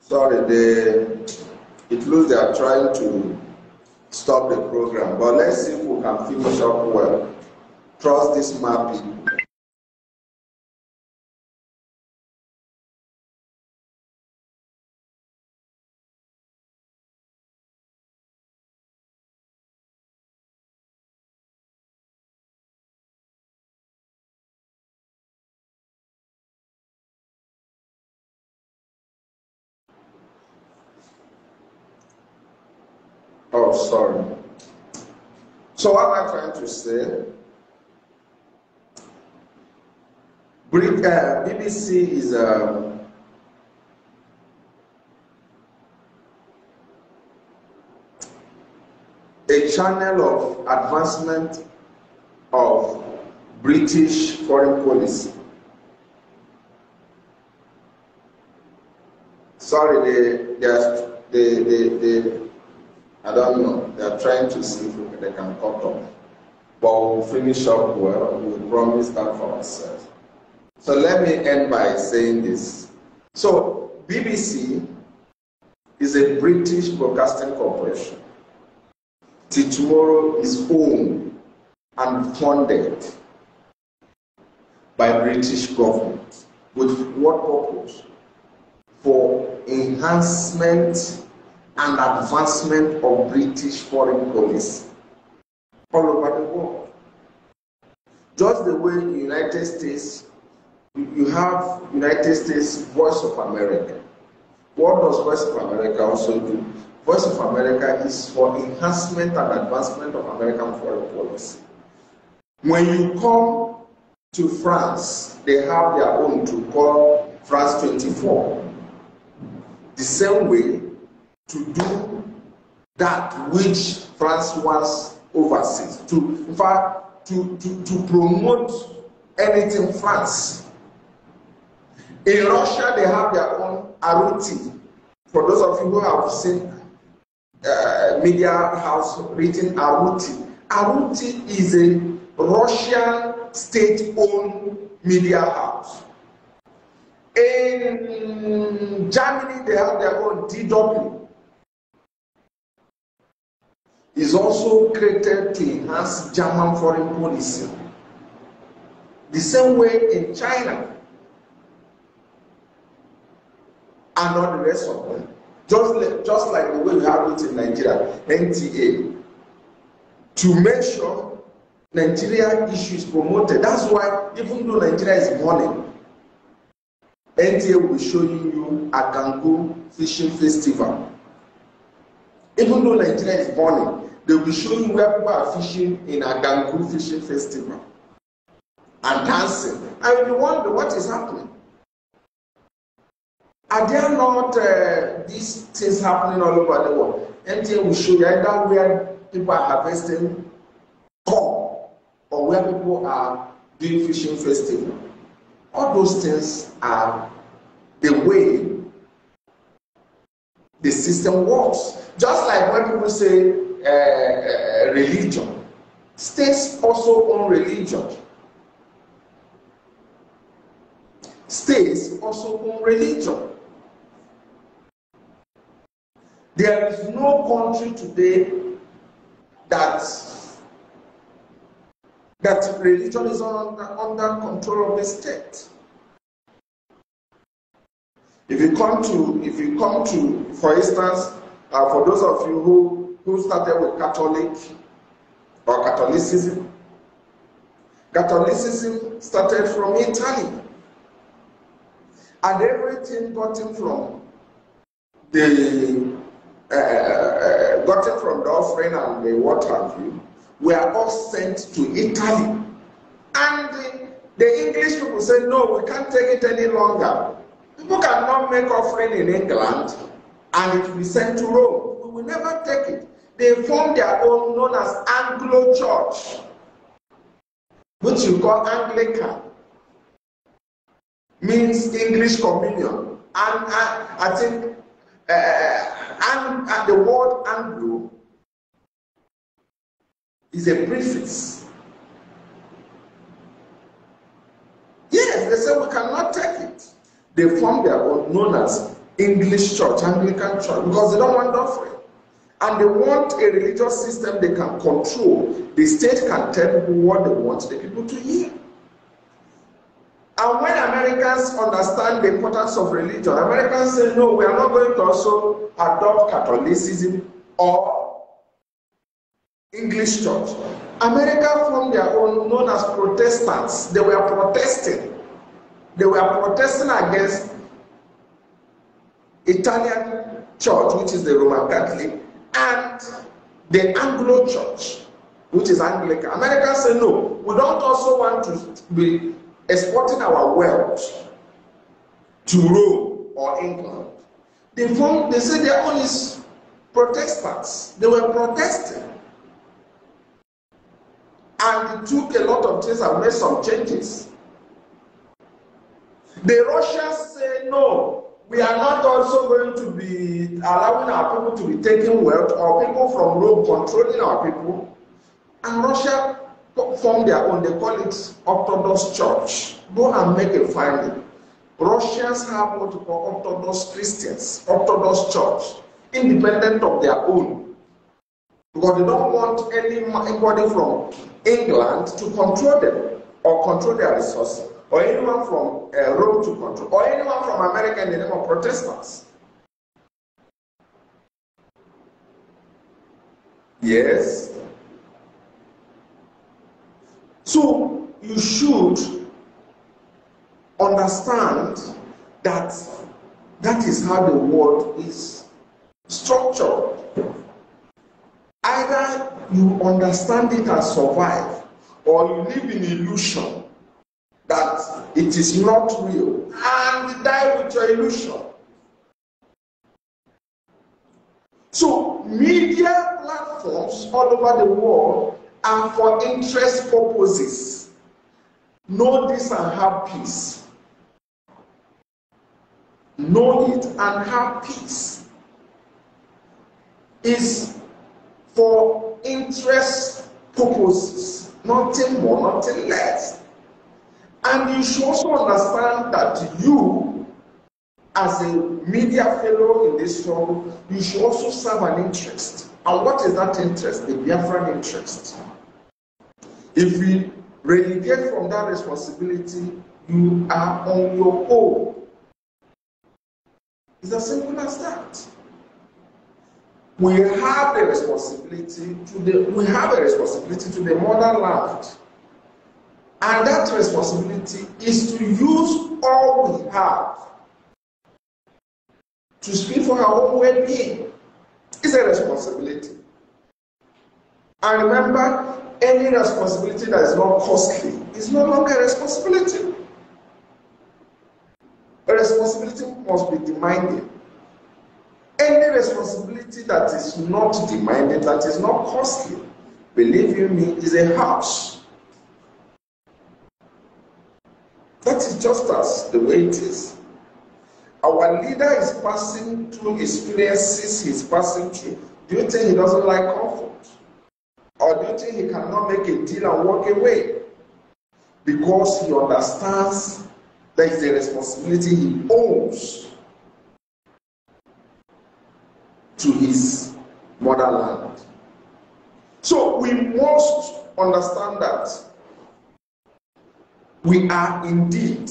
Sorry, it looks they are trying to stop the program, but let's see if we can finish up well. Trust this mapping. Oh, sorry. So what am I trying to say? BBC is a channel of advancement of British foreign policy. Sorry, they I don't know. They are trying to see if they can cut off. But we'll finish up well. We'll promise that for ourselves. So let me end by saying this. So BBC is a British broadcasting corporation. Till tomorrow is owned and funded by British government. With what purpose? For enhancement and advancement of British foreign policy all over the world. Just the way in the United States, you have United States Voice of America. What does Voice of America also do? Voice of America is for enhancement and advancement of American foreign policy. When you come to France, they have their own to call France 24. The same way to do that which France wants overseas, in fact, to promote anything France. In Russia, they have their own Aruti. For those of you who have seen media house written Aruti, Aruti is a Russian state-owned media house. In Germany, they have their own DW. Is also created to enhance German foreign policy. The same way in China and all the rest of them. Just like the way we have it in Nigeria, NTA. To make sure Nigeria issue is promoted. That's why even though Nigeria is mourning, NTA will show you a Akangu Fishing Festival. Even though Nigeria is burning, they will show you where people are fishing in a Akangu Fishing Festival and dancing. And you wonder what is happening. Are there not these things happening all over the world? NTA will show you either where people are harvesting corn or where people are doing fishing festival. All those things are the way the system works. Just like when people say religion, states also own religion. States also own religion. There is no country today that religion is under control of the state. If you come to, for instance, for those of you who started with Catholic or Catholicism, Catholicism started from Italy, and everything gotten from the offering and the what have you, were all sent to Italy. And the English people said, no, we can't take it any longer. People cannot make offering in England and it will be sent to Rome. We will never take it. They formed their own, known as Anglo Church, which you call Anglican. Means English communion. And I think and the word Anglo is a prefix. Yes, they said we cannot take it. They formed their own, known as English Church, Anglican Church, because they don't want offering. And they want a religious system they can control. The state can tell people what they want the people to hear. And when Americans understand the importance of religion, Americans say, no, we are not going to also adopt Catholicism or English Church. America formed their own, known as Protestants. They were protesting. They were protesting against Italian Church, which is the Roman Catholic, and the Anglo Church, which is Anglican. Americans say, no, we don't also want to be exporting our wealth to Rome or England. They say their own is Protestants. They were protesting. And it took a lot of things and made some changes. The Russians say, no, we are not also going to be allowing our people to be taking wealth or people from Rome controlling our people. And Russia formed their own, they call it Orthodox Church. Go and make a finding. Russians have what you call Orthodox Christians, Orthodox Church, independent of their own. Because they don't want anybody from England to control them or control their resources, or anyone from Rome to control, or anyone from America in the name of Protestants. Yes. So you should understand that is how the world is structured. Either you understand it and survive, or you live in illusion that it is not real and die with your illusion. So media platforms all over the world and for interest purposes. Know this and have peace. Know it and have peace. It's for interest purposes, nothing more, nothing less. And you should also understand that you, as a media fellow in this struggle, you should also serve an interest. And what is that interest? The Biafran interest. If we relegate from that responsibility, you are on your own. It's as simple as that. We have a responsibility to the motherland, and that responsibility is to use all we have to speak for our own well-being. It's a responsibility. And remember, any responsibility that is not costly is no longer a responsibility. A responsibility must be demanded. Any responsibility that is not demanded, that is not costly, believe you me, is a house. That is just as the way it is. Our leader is passing through experiences he's passing through. Do you think he doesn't like comfort? Or do you think he cannot make a deal and walk away? Because he understands that is the responsibility he owns to his motherland. So we must understand that we are indeed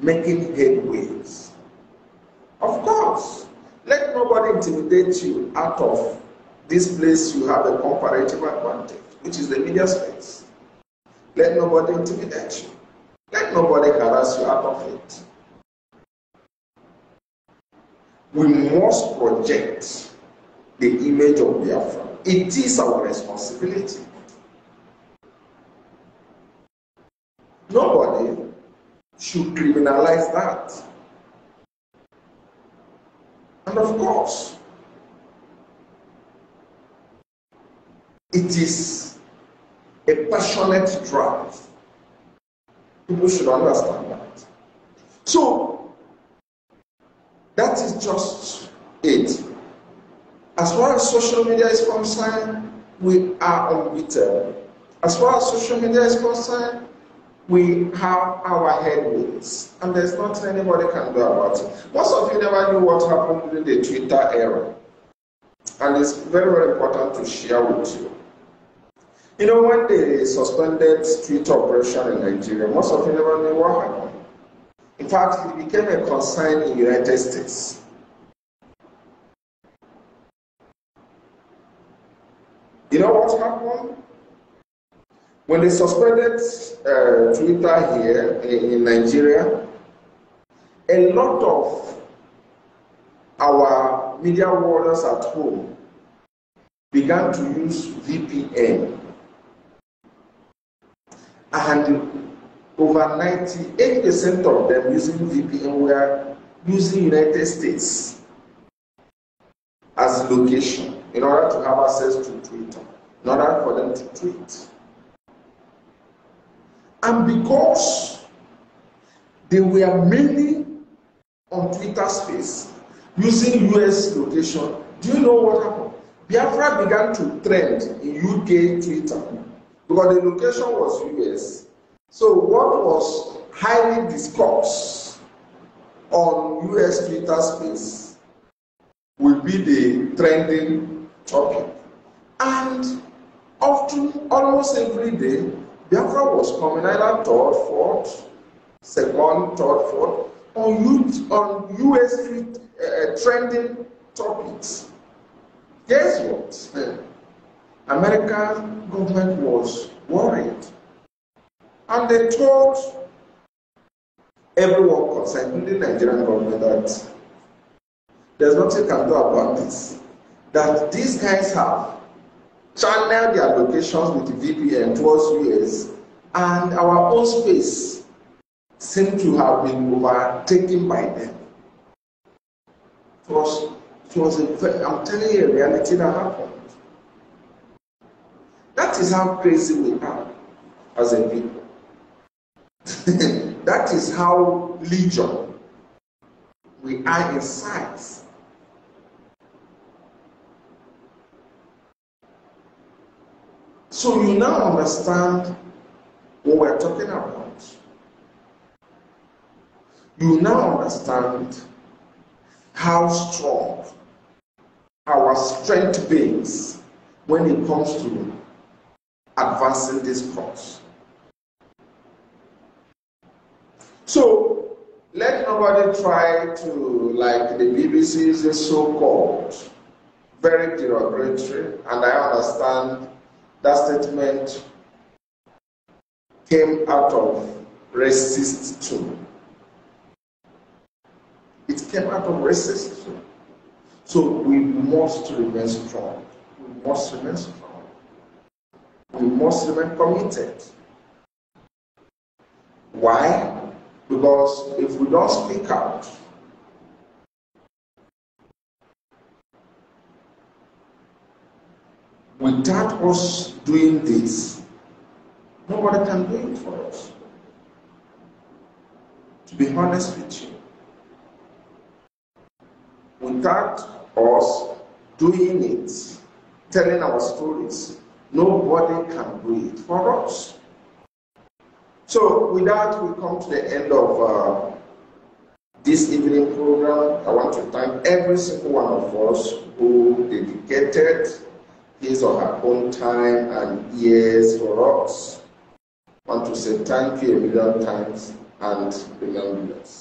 making headways. Of course, let nobody intimidate you out of this place you have a comparative advantage, which is the media space. Let nobody intimidate you. Let nobody harass you out of it. We must project the image of Biafra. It is our responsibility. Nobody should criminalize that. And of course, it is a passionate drive. People should understand that. So, that is just it. As far as social media is concerned, we are unbeaten. As far as social media is concerned, we have our headwinds, and there's nothing anybody can do about it. Most of you never knew what happened during the Twitter era, and it's very, very important to share with you. You know, when they suspended Twitter operation in Nigeria, most of you never knew what happened. In fact, it became a concern in the United States. You know what happened? When they suspended Twitter here in Nigeria, a lot of our media warriors at home began to use VPN. And over 98% of them using VPN were using United States as location in order to have access to Twitter, in order for them to tweet. And because there were many on Twitter space using US location, do you know what happened? Biafra began to trend in UK Twitter because the location was US. So what was highly discussed on US Twitter space will be the trending topic. And often, almost every day, Biafra was coming either third, fourth, on US trending topics. Guess what? American government was worried, and they told everyone concerned, including the Nigerian government, that there's nothing you can do about this. That these guys have channel their locations with VPN towards US, and our own space seemed to have been overtaken by them. I'm telling you, a reality that happened. That is how crazy we are as a people. That is how legion we are in size. So you now understand what we're talking about. You now understand how strong our strength is when it comes to advancing this cause. So let nobody try to, like the BBC is a so-called, very derogatory, and I understand that statement came out of racist too. It came out of racist too. So we must remain strong. We must remain strong. We must remain committed. Why? Because if we don't speak out, without us doing this, nobody can do it for us. to be honest with you, without us doing it, telling our stories, nobody can do it for us. So with that, we come to the end of this evening program. I want to thank every single one of us who dedicated his or her own time and ears for us. I want to say thank you a million times and remember us.